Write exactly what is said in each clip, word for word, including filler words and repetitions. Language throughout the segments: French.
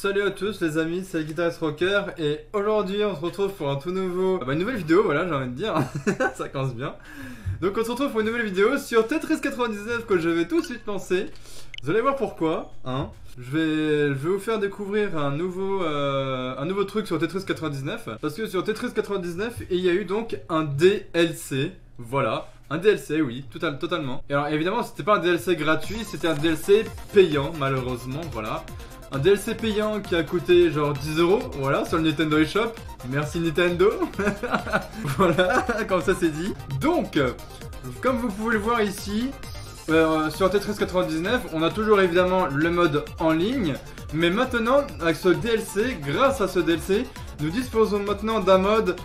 Salut à tous les amis, c'est le Guitarist Rocker et aujourd'hui on se retrouve pour un tout nouveau, bah, une nouvelle vidéo, voilà, j'ai envie de dire, ça commence bien. Donc on se retrouve pour une nouvelle vidéo sur Tetris quatre-vingt-dix-neuf que je vais tout de suite lancer. Vous allez voir pourquoi, hein. Je vais, je vais vous faire découvrir un nouveau, euh, un nouveau truc sur Tetris quatre-vingt-dix-neuf. Parce que sur Tetris quatre-vingt-dix-neuf, il y a eu donc un D L C. Voilà, un D L C, oui, total, totalement. Et alors évidemment, c'était pas un D L C gratuit, c'était un D L C payant, malheureusement, voilà. Un D L C payant qui a coûté genre dix euros, voilà, sur le Nintendo eShop. Merci Nintendo. Voilà, comme ça c'est dit. Donc, comme vous pouvez le voir ici... Euh, sur Tetris quatre-vingt-dix-neuf, on a toujours évidemment le mode en ligne, mais maintenant, avec ce D L C, grâce à ce D L C, nous disposons maintenant d'un mode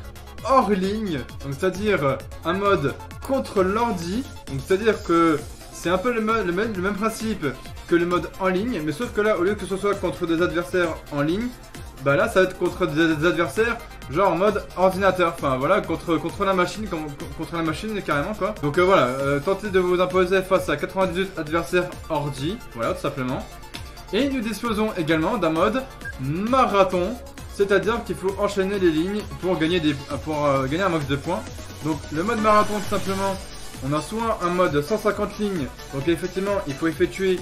hors ligne, donc c'est-à-dire un mode contre l'ordi, donc c'est-à-dire que c'est un peu le, mode, le, même, le même principe que le mode en ligne, mais sauf que là, au lieu que ce soit contre des adversaires en ligne, bah là, ça va être contre des, des adversaires. Genre en mode ordinateur, enfin voilà, contre, contre la machine, contre la machine carrément quoi. Donc euh, voilà, euh, tentez de vous imposer face à quatre-vingt-dix-huit adversaires ordi, voilà tout simplement. Et nous disposons également d'un mode marathon, c'est-à-dire qu'il faut enchaîner les lignes pour gagner des, pour euh, gagner un max de points. Donc le mode marathon tout simplement, on a soit un mode cent cinquante lignes, donc effectivement il faut effectuer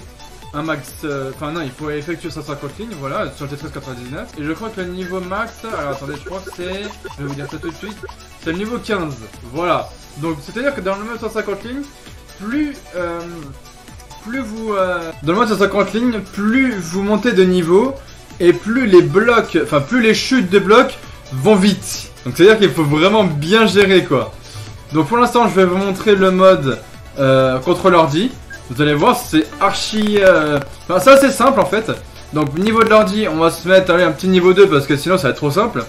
un max, enfin euh, non, il faut effectuer cent cinquante lignes, voilà, sur le Tetris quatre-vingt-dix-neuf. Et je crois que le niveau max, alors attendez, je crois que c'est, je vais vous dire ça tout de suite, c'est le niveau quinze, voilà. Donc c'est-à-dire que dans le mode cent cinquante lignes, plus, euh, plus vous, euh, dans le mode cent cinquante lignes, plus vous montez de niveau, et plus les blocs, enfin plus les chutes de blocs vont vite. Donc c'est-à-dire qu'il faut vraiment bien gérer quoi. Donc pour l'instant, je vais vous montrer le mode euh, contre l'ordi. Vous allez voir, c'est archi... Euh... Enfin, c'est assez simple en fait. Donc niveau de l'ordi, on va se mettre allez, un petit niveau deux parce que sinon ça va être trop simple.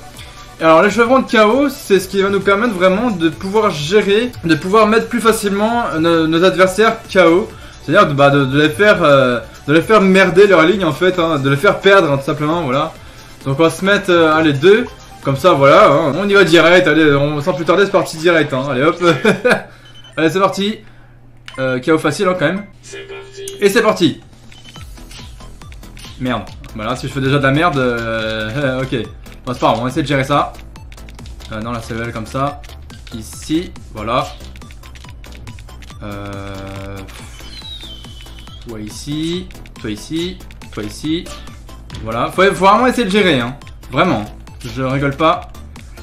Et alors les chevrons de chaos, c'est ce qui va nous permettre vraiment de pouvoir gérer, de pouvoir mettre plus facilement nos, nos adversaires K O. C'est-à-dire bah, de, de, les faire, euh, de les faire merder leur ligne en fait, hein, de les faire perdre hein, tout simplement, voilà. Donc on va se mettre, euh, allez, deux, comme ça, voilà, hein. On y va direct, allez, on, sans plus tarder, c'est parti direct, hein. Allez hop, allez c'est parti. Euh, chaos facile hein, quand même. Et c'est parti. Merde. Voilà, si je fais déjà de la merde, euh, ok. Bon, c'est pas grave, on va essayer de gérer ça. Euh, non, la C V L comme ça. Ici, voilà. Euh... Toi ici, toi ici, toi ici. Voilà, faut, faut vraiment essayer de gérer, hein. Vraiment. Je rigole pas.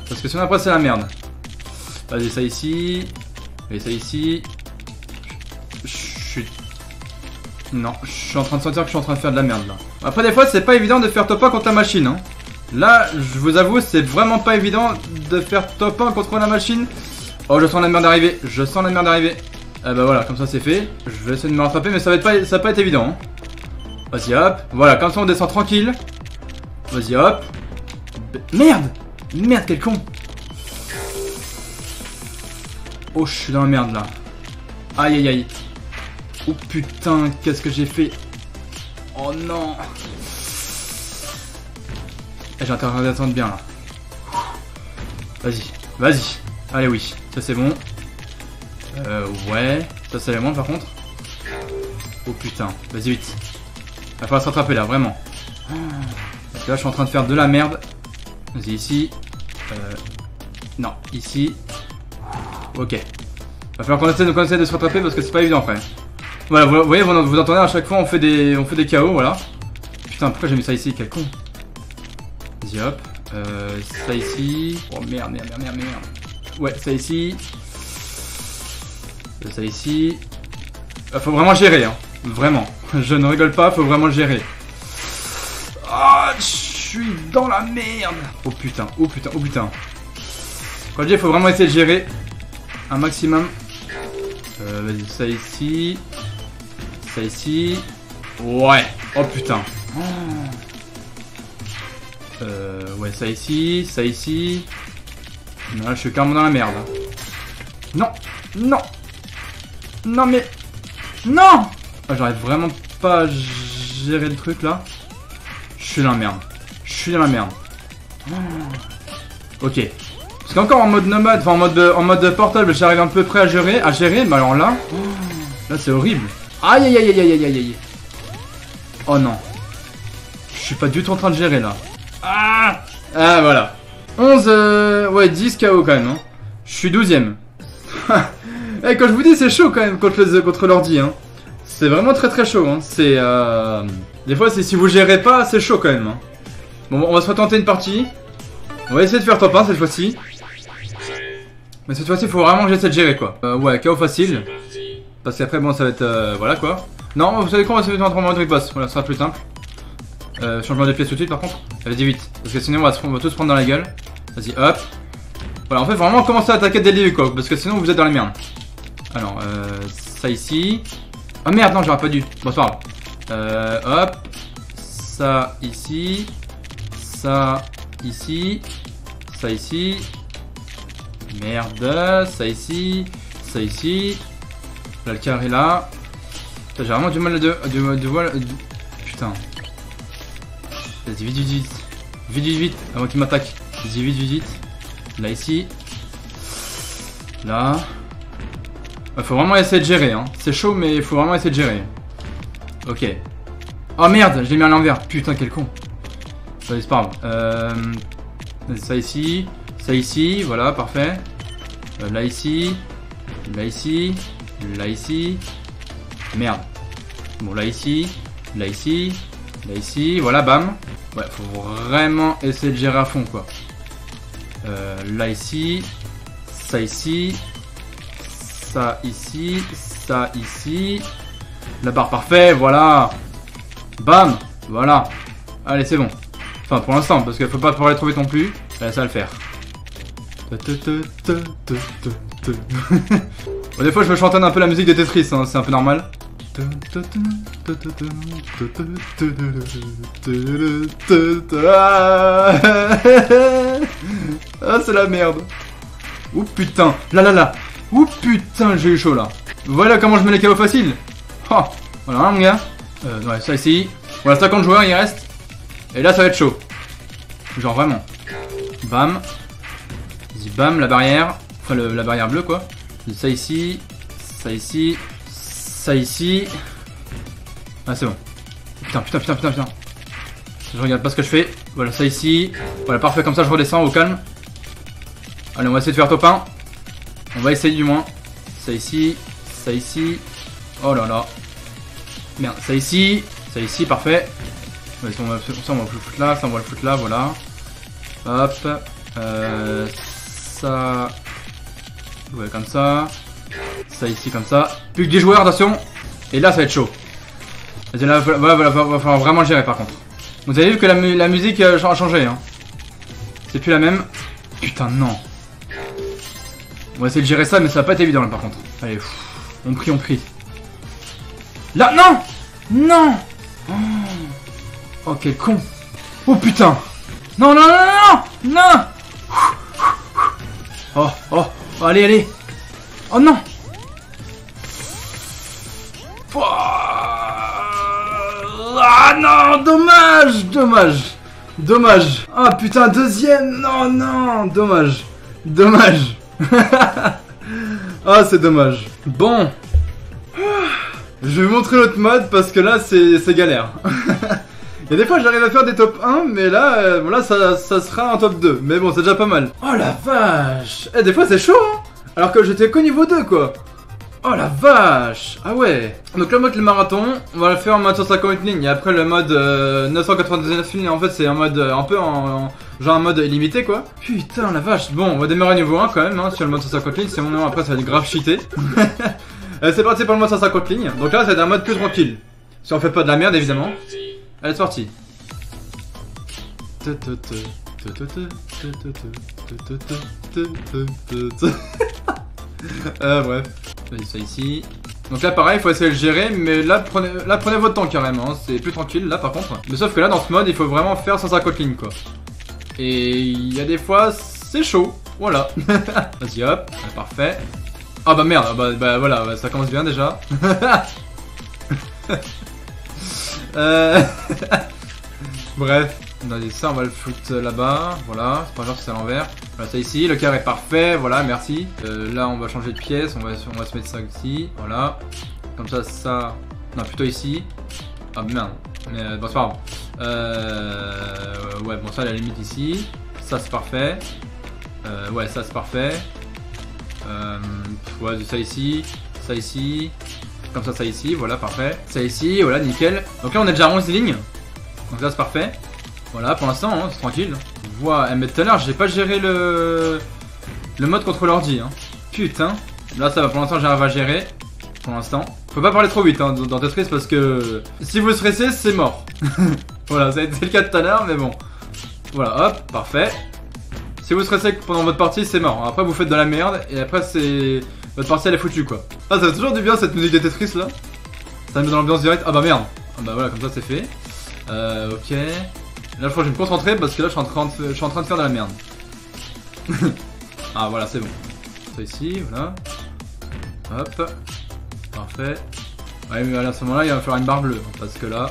Parce que sinon après c'est la merde. Vas-y, ça ici. Et ça ici. Non, je suis en train de sentir que je suis en train de faire de la merde là. Après des fois c'est pas évident de faire top un contre la machine hein. Là je vous avoue c'est vraiment pas évident de faire top un contre la machine. Oh je sens la merde arriver, je sens la merde arriver. Ah bah voilà comme ça c'est fait. Je vais essayer de me rattraper mais ça va, être pas, ça va pas être évident hein. Vas-y hop, voilà comme ça on descend tranquille. Vas-y hop. Merde, merde quel con. Oh je suis dans la merde là. Aïe aïe aïe. Oh putain, qu'est-ce que j'ai fait? Oh non! J'ai intérêt d'attendre bien là. Vas-y, vas-y. Allez oui, ça c'est bon. Euh ouais, ça c'est bon par contre. Oh putain, vas-y vite. Il va falloir se rattraper là, vraiment. Parce que là je suis en train de faire de la merde. Vas-y ici. Euh, non, ici. Ok. Il va falloir qu'on essaie, qu'on essaie de se rattraper parce que c'est pas évident après. Voilà, vous voyez, vous, vous entendez à chaque fois, on fait des, on fait des K O, voilà. Putain, pourquoi j'ai mis ça ici, quel con. Vas-y hop, euh, ça ici. Oh merde, merde, merde, merde, merde. Ouais, ça ici. Ça ici. Ah, faut vraiment gérer, hein. Vraiment. Je ne rigole pas, faut vraiment gérer. Ah, je suis dans la merde. Oh putain, oh putain, oh putain. Quand je dis, faut vraiment essayer de gérer un maximum. Euh, vas-y, ça ici. Ça ici. Ouais. Oh putain. Oh. Euh, ouais, ça ici. Ça ici. Non, là, je suis carrément dans la merde. Non. Non. Non, mais. Non. Ah, j'arrive vraiment pas à gérer le truc là. Je suis dans la merde. Je suis dans la merde. Oh. Ok. Parce qu'encore en mode nomade, enfin en mode, en mode portable, j'arrive à peu près à gérer. À gérer. Mais alors là. Oh. Là, c'est horrible. Aïe aïe aïe aïe aïe aïe aïe. Oh non. Je suis pas du tout en train de gérer là. Ah, ah voilà. onze... Euh... Ouais, dix K O quand même. Hein. Je suis douzième. Et quand je vous dis, c'est chaud quand même contre les, contre l'ordi. Hein. C'est vraiment très très chaud. Hein. C'est... Euh... Des fois, c'est si vous gérez pas, c'est chaud quand même. Hein. Bon, on va se retenter une partie. On va essayer de faire top un cette fois-ci. Mais cette fois-ci, il faut vraiment que j'essaie de gérer quoi. Euh, ouais, K O facile. Parce qu'après, bon, ça va être... Euh... Voilà quoi. Non, vous savez quoi, on va se mettre en trois de riposte. Voilà, ça sera plus simple. Euh, changement de pièce tout de suite par contre. Vas-y vite. Parce que sinon, on va, se... on va tous prendre dans la gueule. Vas-y, hop. Voilà, en fait, vraiment commencer à attaquer dès le début quoi. Parce que sinon, vous êtes dans la merde. Alors, euh, ça ici. Ah merde, non, j'aurais pas dû. Bon, c'est pas grave. Euh, hop. Ça ici. Ça ici. Ça ici. Merde. Ça ici. Ça ici. Là, le carré là. J'ai vraiment du mal de, de, de, de voir. De... Putain. Vas-y, vite, vite, vite. Vite, vite, vite. Avant qu'il m'attaque. Vas-y, vite, vite, vite. Là, ici. Là. Bah, faut vraiment essayer de gérer. Hein. C'est chaud, mais il faut vraiment essayer de gérer. Ok. Oh merde, je l'ai mis à l'envers. Putain, quel con. Vas-y, c'est pas grave. Euh... Ça ici. Ça ici. Voilà, parfait. Euh, là, ici. Là, ici. Là, ici. Merde. Bon, là, ici. Là, ici. Là, ici. Voilà, bam. Ouais, faut vraiment essayer de gérer à fond, quoi. Euh, là, ici. Ça, ici. Ça, ici. Ça, ici. La barre, parfait. Voilà. Bam. Voilà. Allez, c'est bon. Enfin, pour l'instant, parce qu'il ne faut pas pouvoir les trouver non plus. Là, ça va le faire. Bon, des fois, je me chantonne un peu la musique de Tetris, hein, c'est un peu normal. Ah, c'est la merde. Ouh putain, là là là. Ouh putain, j'ai eu chaud là. Voilà comment je mets les K O faciles. Oh, voilà hein, mon gars. Euh, ouais, ça ici. Voilà, cinquante joueurs, il reste. Et là, ça va être chaud. Genre vraiment. Bam. Vas-y, bam, la barrière. Enfin, le, la barrière bleue quoi. Ça ici. Ça ici. Ça ici. Ah c'est bon. Putain putain putain putain putain. Je regarde pas ce que je fais. Voilà ça ici. Voilà parfait, comme ça je redescends au calme. Allez, on va essayer de faire top un. On va essayer du moins. Ça ici. Ça ici. Oh là là. Merde. Ça ici. Ça ici, parfait. Ça on va le foutre là. Ça on va le foutre là. Voilà. Hop. Euh, ça. Ouais comme ça. Ça ici comme ça. Plus que dix joueurs, attention. Et là ça va être chaud. Là, voilà, voilà, va falloir vraiment gérer par contre. Vous avez vu que la, mu la musique euh, a changé hein. C'est plus la même. Putain non. On va essayer de gérer ça mais ça va pas être évident là par contre. Allez, pff, on prie, on prie. Là, non. Non. Oh, oh quel con. Oh putain. Non, non, non, non, non, non. Oh, oh, oh, allez, allez. Oh non. Ah non, dommage, dommage, dommage. Ah putain, deuxième, non, non, dommage, dommage. Ah c'est dommage. Bon, je vais vous montrer l'autre mode parce que là c'est galère. Il y a des fois j'arrive à faire des top un, mais là, euh, bon, là ça, ça sera un top deux. Mais bon, c'est déjà pas mal. Oh la vache. Eh, des fois c'est chaud, hein. Alors que j'étais qu'au niveau deux quoi. Oh la vache. Ah ouais. Donc le mode le marathon, on va le faire en mode cent cinquante lignes. Et après le mode euh, neuf cent quatre-vingt-dix-neuf lignes, en fait c'est un mode euh, un peu en, en... Genre un mode illimité quoi. Putain la vache. Bon, on va démarrer niveau un quand même hein, sur le mode cent cinquante lignes. Sinon après ça va être grave cheaté. C'est parti pour le mode cent cinquante lignes. Donc là c'est un mode plus tranquille. Si on fait pas de la merde évidemment. Allez, c'est parti. Euh bref. Vas-y, ça ici. Donc là pareil, il faut essayer de le gérer, mais là prenez, là, prenez votre temps carrément, hein. C'est plus tranquille là par contre. Mais sauf que là dans ce mode il faut vraiment faire cent cinquante lignes quoi. Et il y a des fois c'est chaud, voilà. Vas-y hop, ah, parfait. Ah bah merde, bah, bah voilà, bah, ça commence bien déjà. euh... Bref, allez, ça on va le foutre là-bas, voilà, c'est pas grave si c'est à l'envers. Voilà, ça ici, le carré parfait, voilà, merci. Euh, là on va changer de pièce, on va, on va se mettre ça ici, voilà. Comme ça, ça... Non, plutôt ici. Ah merde, mais bon c'est pas grave. Euh, ouais bon ça à la limite ici. Ça c'est parfait. Euh, ouais ça c'est parfait. Euh, ouais ça ici, ça ici. Comme ça ça ici, voilà parfait. Ça ici, voilà nickel. Donc là on a déjà onze lignes. Donc là c'est parfait. Voilà pour l'instant hein, c'est tranquille. Voilà, mais tout à l'heure j'ai pas géré le, le mode contre l'ordi. Hein. Putain. Là ça va pour l'instant j'arrive à gérer. Pour l'instant. Faut pas parler trop vite hein, dans Tetris parce que si vous stressez c'est mort. Voilà ça a été le cas tout à l'heure mais bon. Voilà hop parfait. Si vous stressez pendant votre partie c'est mort. Après vous faites de la merde et après c'est votre partie elle est foutue quoi. Ah ça fait toujours du bien cette musique de Tetris là. Ça me met dans l'ambiance directe. Ah bah merde. Ah bah voilà comme ça c'est fait. Euh ok. Là je crois que je vais me concentrer parce que là je suis en train de, je suis en train de faire de la merde. Ah voilà c'est bon. Ça ici voilà. Hop. Parfait. Ouais mais à ce moment là il va falloir une barre bleue parce que là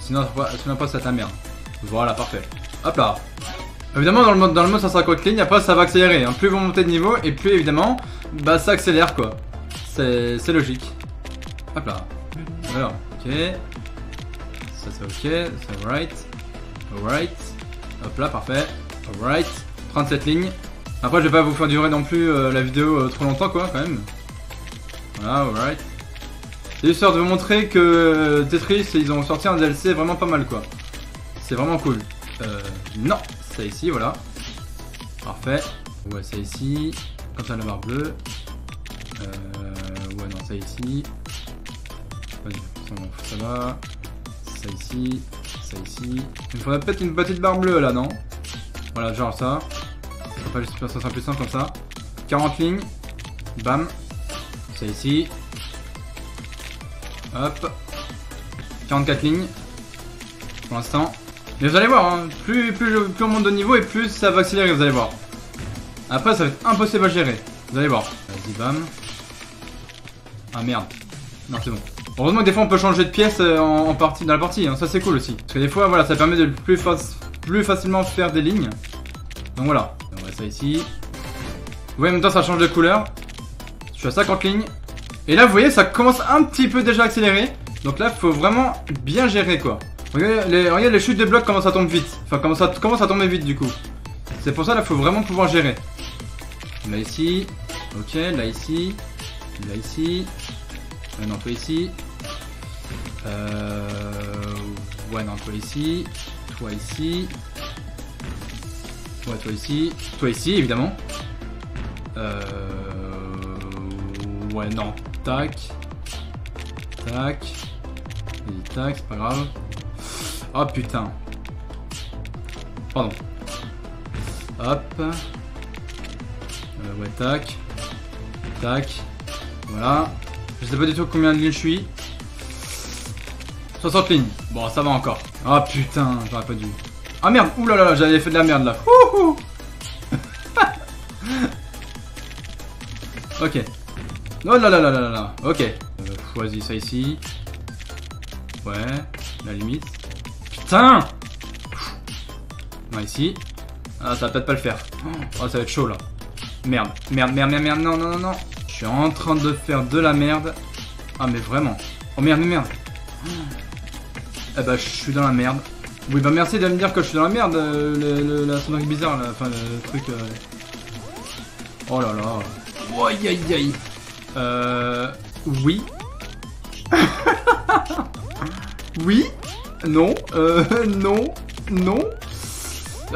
sinon sinon pas ça ta merde. Voilà parfait. Hop là. Évidemment dans le mode dans le mode cent cinquante lignes après ça va accélérer hein. Plus vous montez de niveau et plus évidemment bah ça accélère quoi. C'est logique. Hop là. Alors ok. Ça c'est ok. C'est alright. Alright. Hop là parfait. Alright. trente-sept lignes. Après je vais pas vous faire durer non plus euh, la vidéo euh, trop longtemps quoi quand même. Voilà, alright. C'est histoire de vous montrer que Tetris, ils ont sorti un D L C vraiment pas mal quoi. C'est vraiment cool. Euh, non, c'est ici, voilà. Parfait. Ouais, c'est ici. Comme ça, la barre bleue. Euh, ouais, non, c'est ici. Vas-y, ça va. C'est ici. C'est ici. Il me faudrait peut-être une petite barre bleue là, non? Voilà, genre ça. Ça sera pas juste ça sera plus simple comme ça. quarante lignes. Bam. C'est ici. Hop. quarante-quatre lignes. Pour l'instant. Mais vous allez voir, hein, plus, plus, plus on monte de niveau et plus ça va accélérer, vous allez voir. Après, ça va être impossible à gérer. Vous allez voir. Vas-y, bam. Ah merde. Non, c'est bon. Heureusement que des fois on peut changer de pièce en, en partie, dans la partie. Hein. Ça, c'est cool aussi. Parce que des fois, voilà, ça permet de plus, fa plus facilement faire des lignes. Donc voilà. On va ça ici. Vous voyez, en même temps, ça change de couleur. Je suis à cinquante lignes. Et là, vous voyez, ça commence un petit peu déjà à accélérer. Donc là, faut vraiment bien gérer, quoi. Regardez les, regardez les chutes de blocs, comment ça tombe vite. Enfin, comment ça commence à tomber vite, du coup. C'est pour ça, là, faut vraiment pouvoir gérer. Là, ici. Ok, là, ici. Là, ici. Euh, non, toi, ici. Euh... Ouais, non, toi, ici. Toi, ici. Ouais, toi, ici. Toi, ici, évidemment. Euh... Ouais non, tac, tac, et tac, c'est pas grave. Oh putain. Pardon. Hop. Euh, ouais tac, tac, voilà. Je sais pas du tout combien de lignes je suis. soixante lignes. Bon ça va encore. Oh putain, j'aurais pas dû. Ah merde, oulala, j'avais fait de la merde là. Wouhou. Ok. Oh là là là là là, ok. Euh, choisis ça ici. Ouais, la limite. Putain. Non, ici. Ah, ça va peut-être pas le faire. Oh, ça va être chaud là. Merde, merde, merde, merde, merde, non, non, non, non. Je suis en train de faire de la merde. Ah, mais vraiment. Oh merde, merde. Eh bah, je suis dans la merde. Oui, bah, merci de me dire que je suis dans la merde. Euh, le, le, la sonnerie bizarre là, enfin, le truc. Euh... Oh là là. Oh, aïe, aïe, aïe. Euh... Oui. Oui. Non. Euh... Non. Non.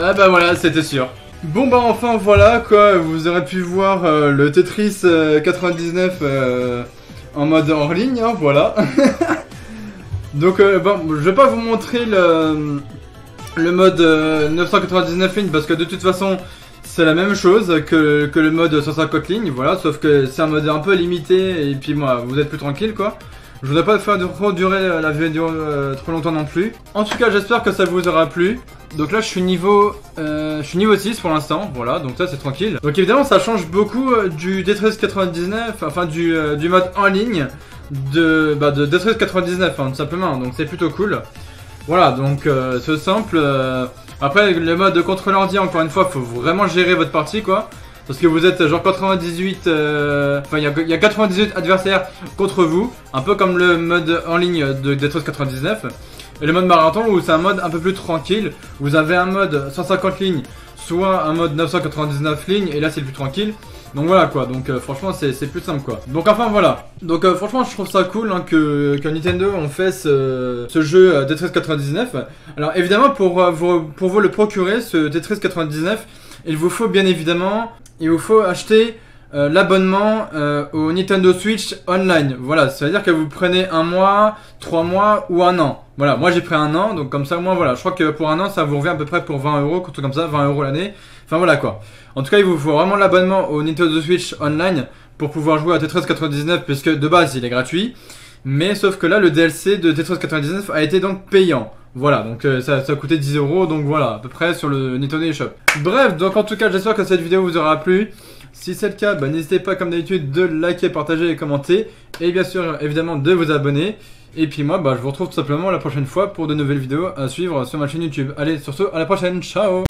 Ah bah voilà, c'était sûr. Bon bah enfin voilà quoi, vous aurez pu voir euh, le Tetris euh, quatre-vingt-dix-neuf euh, en mode hors ligne, hein, voilà. Donc euh, bon, je vais pas vous montrer le, le mode euh, neuf cent quatre-vingt-dix-neuf lignes parce que de toute façon... C'est la même chose que, que le mode cent cinquante lignes, voilà, sauf que c'est un mode un peu limité et puis moi, vous êtes plus tranquille quoi. Je voudrais pas faire trop durer la vidéo euh, trop longtemps non plus. En tout cas, j'espère que ça vous aura plu. Donc là, je suis niveau, euh, je suis niveau six pour l'instant, voilà, donc ça c'est tranquille. Donc évidemment, ça change beaucoup du Tetris quatre-vingt-dix-neuf, enfin du, euh, du mode en ligne de, bah, de Tetris quatre-vingt-dix-neuf, hein, tout simplement, donc c'est plutôt cool. Voilà, donc euh, c'est simple. Euh... Après, le mode contre l'ordi, encore une fois, faut vraiment gérer votre partie, quoi. parce que vous êtes genre quatre-vingt-dix-huit, euh, enfin il y, y a quatre-vingt-dix-huit adversaires contre vous, un peu comme le mode en ligne de Tetris quatre-vingt-dix-neuf. Et le mode marathon où c'est un mode un peu plus tranquille, vous avez un mode cent cinquante lignes, soit un mode neuf cent quatre-vingt-dix-neuf lignes, et là c'est le plus tranquille. Donc voilà quoi, donc euh, franchement c'est plus simple quoi. Donc enfin voilà, donc euh, franchement je trouve ça cool hein, que, que Nintendo ont fait ce, ce jeu euh, Tetris quatre-vingt-dix-neuf. Alors évidemment pour, euh, vous, pour vous le procurer ce Tetris quatre-vingt-dix-neuf, il vous faut bien évidemment, il vous faut acheter euh, l'abonnement euh, au Nintendo Switch Online. Voilà, ça veut dire que vous prenez un mois, trois mois ou un an. Voilà, moi j'ai pris un an, donc comme ça moi voilà, je crois que pour un an ça vous revient à peu près pour vingt euros, tout comme ça, vingt euros l'année. Enfin voilà quoi. En tout cas, il vous faut vraiment l'abonnement au Nintendo Switch Online pour pouvoir jouer à Tetris quatre-vingt-dix-neuf, puisque de base il est gratuit. Mais sauf que là, le D L C de Tetris quatre-vingt-dix-neuf a été donc payant. Voilà, donc euh, ça, ça a coûté dix euros, donc voilà, à peu près sur le Nintendo eShop. Bref, donc en tout cas, j'espère que cette vidéo vous aura plu. Si c'est le cas, bah, n'hésitez pas comme d'habitude de liker, partager et commenter. Et bien sûr, évidemment, de vous abonner. Et puis moi, bah, je vous retrouve tout simplement la prochaine fois pour de nouvelles vidéos à suivre sur ma chaîne YouTube. Allez, sur ce, à la prochaine, ciao!